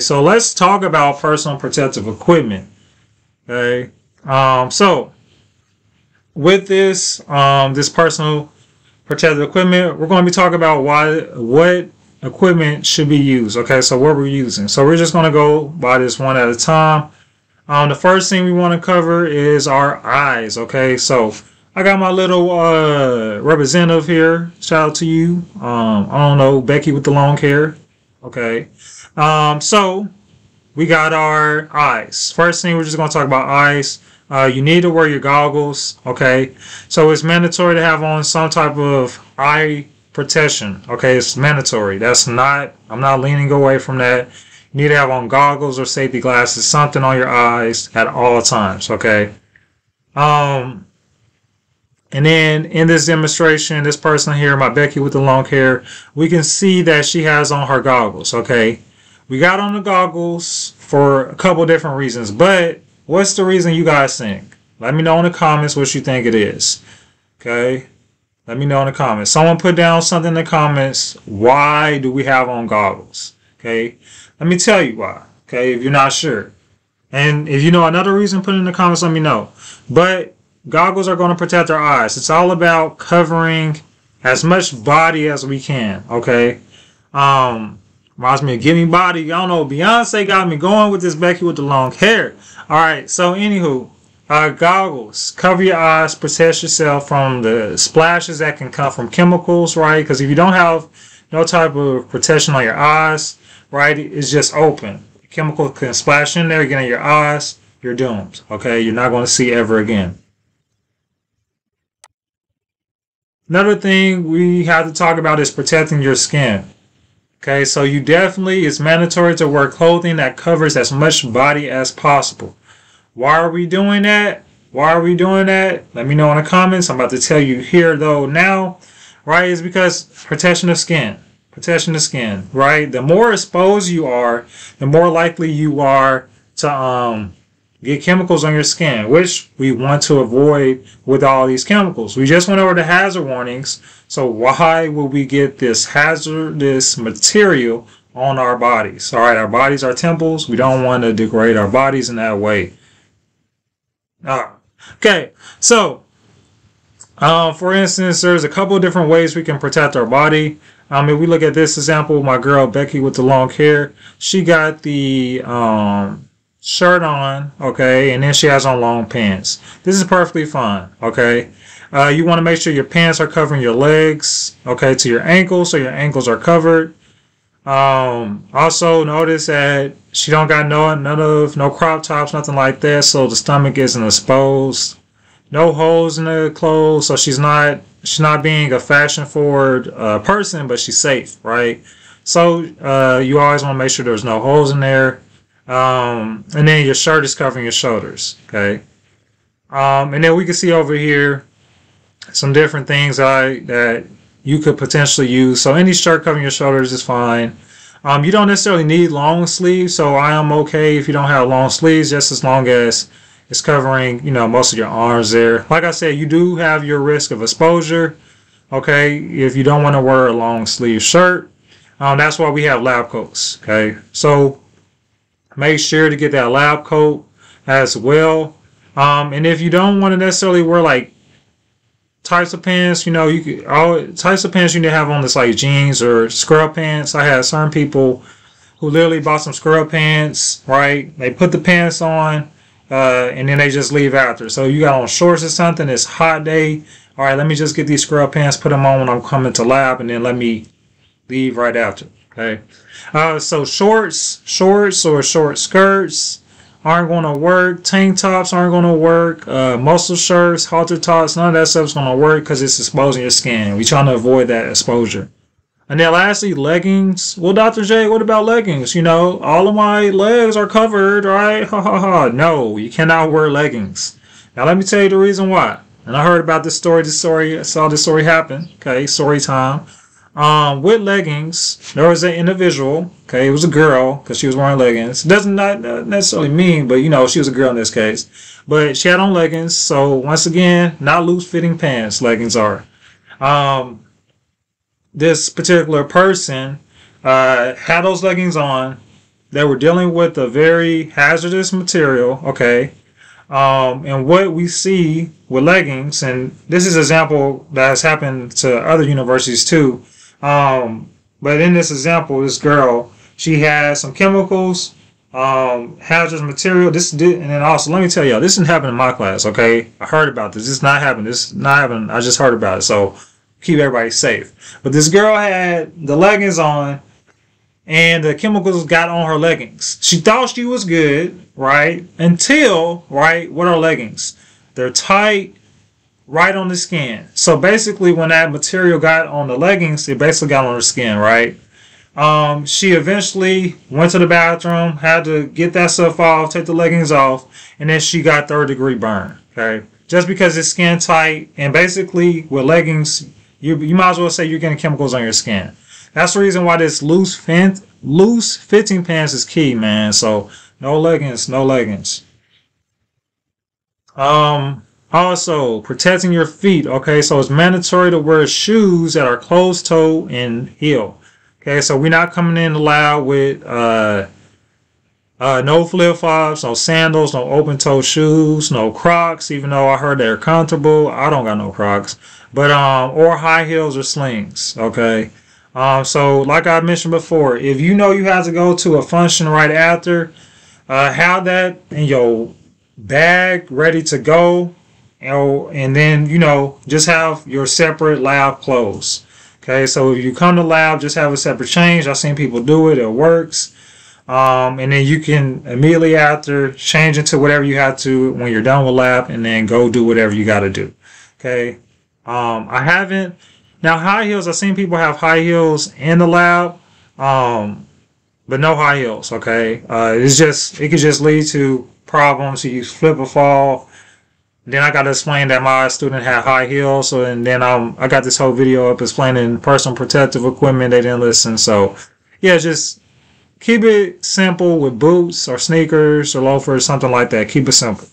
So let's talk about personal protective equipment. Okay. So with this, this personal protective equipment, we're going to be talking about what equipment should be used. Okay. So what we're using. So we're just going to go by this one at a time. The first thing we want to cover is our eyes. Okay. So I got my little representative here. Shout out to you. I don't know, Becky with the long hair. Okay. So we got our eyes. First thing, we're just going to talk about eyes. You need to wear your goggles. Okay. So it's mandatory to have on some type of eye protection. Okay. It's mandatory. I'm not leaning away from that. You need to have on goggles or safety glasses, something on your eyes at all times. Okay. And then in this demonstration, this person here, my Becky with the long hair, we can see that she has on her goggles. Okay. We got on the goggles for a couple different reasons, but what's the reason you guys think? Let me know in the comments what you think it is. Okay. Let me know in the comments. Someone put down something in the comments. Why do we have on goggles? Okay. Let me tell you why. Okay. If you're not sure. And if you know another reason, put it in the comments, let me know. But goggles are going to protect our eyes. It's all about covering as much body as we can. Okay. Reminds me of Gimme Body. Y'all know Beyonce got me going with this Becky with the long hair. Alright, so anywho, goggles. Cover your eyes. Protect yourself from the splashes that can come from chemicals, right? Because if you don't have no type of protection on your eyes, right, it's just open. The chemical can splash in there, get in your eyes, you're doomed. Okay, you're not going to see ever again. Another thing we have to talk about is protecting your skin. Okay, so you definitely, it's mandatory to wear clothing that covers as much body as possible. Why are we doing that? Why are we doing that? Let me know in the comments. I'm about to tell you here though now, right? It's because protection of skin. Protection of skin, right? The more exposed you are, the more likely you are to get chemicals on your skin, which we want to avoid with all these chemicals. We just went over the hazard warnings, so why would we get this hazardous material on our bodies? All right, our bodies are temples. We don't want to degrade our bodies in that way. All right. Okay, so for instance, there's a couple of different ways we can protect our body. If we look at this example, my girl Becky with the long hair, she got the shirt on, okay, and then she has on long pants. This is perfectly fine, okay. You want to make sure your pants are covering your legs, okay, to your ankles, so your ankles are covered. Also notice that she don't got no crop tops, nothing like that, so the stomach isn't exposed. No holes in the clothes, so she's not being a fashion forward person, but she's safe, right? So you always want to make sure there's no holes in there. And then your shirt is covering your shoulders, okay? And then we can see over here some different things that you could potentially use. So any shirt covering your shoulders is fine. You don't necessarily need long sleeves, so I am okay if you don't have long sleeves, just as long as it's covering, you know, most of your arms there. Like I said, you do have your risk of exposure, okay, if you don't want to wear a long sleeve shirt. That's why we have lab coats, okay? So make sure to get that lab coat as well. And if you don't want to necessarily wear like types of pants, you know, you could, all types of pants you need to have on this like jeans or scrub pants. I had certain people who literally bought some scrub pants, right? They put the pants on and then they just leave after. So you got on shorts or something, it's a hot day. All right, let me just get these scrub pants, put them on when I'm coming to lab, and then let me leave right after. Okay, so shorts or short skirts aren't going to work. Tank tops aren't going to work. Muscle shirts, halter tops, none of that stuff's going to work because it's exposing your skin. We're trying to avoid that exposure. And then lastly, leggings. Well, Dr. J, what about leggings? You know, all of my legs are covered, right? Ha ha ha. No, you cannot wear leggings. Now, let me tell you the reason why. And I heard about this story. I saw this story happen. Okay, story time. With leggings, there was an individual, okay, it was a girl, because she was wearing leggings. It doesn't necessarily mean, but you know, she was a girl in this case. But she had on leggings, so once again, not loose-fitting pants, leggings are. This particular person had those leggings on, that we're dealing with a very hazardous material, okay? And what we see with leggings, and this is an example that has happened to other universities too, but in this example, this girl, she has some chemicals, hazardous material. This did, and then also let me tell y'all, this didn't happen in my class, okay? I heard about this. This not happened. This not happened. I just heard about it. So keep everybody safe. But this girl had the leggings on, and the chemicals got on her leggings. She thought she was good, right? Until, right, what are leggings? They're tight, right on the skin. So basically, when that material got on the leggings, it basically got on her skin, right? She eventually went to the bathroom, had to get that stuff off, take the leggings off, and then she got third-degree burn, okay? Just because it's skin tight, and basically, with leggings, you might as well say you're getting chemicals on your skin. That's the reason why this loose fitting pants is key, man. So no leggings, no leggings. Also, protecting your feet. Okay, so it's mandatory to wear shoes that are closed toe and heel. Okay, so we're not coming in loud with no flip-flops, no sandals, no open-toe shoes, no Crocs, even though I heard they're comfortable. I don't got no Crocs, but or high heels or slings. Okay. So like I mentioned before, if you know you have to go to a function right after, have that in your bag ready to go, and then, you know, just have your separate lab clothes. Okay, so if you come to lab, just have a separate change. I've seen people do it, it works. And then you can immediately after change into whatever you have to when you're done with lab, and then go do whatever you got to do. Okay, I haven't. Now, high heels, I've seen people have high heels in the lab, but no high heels, okay? It could just lead to problems. You flip or fall. Then I got to explain that my student had high heels, so, and then I got this whole video up explaining personal protective equipment. They didn't listen. So, yeah, just keep it simple with boots or sneakers or loafers, something like that. Keep it simple.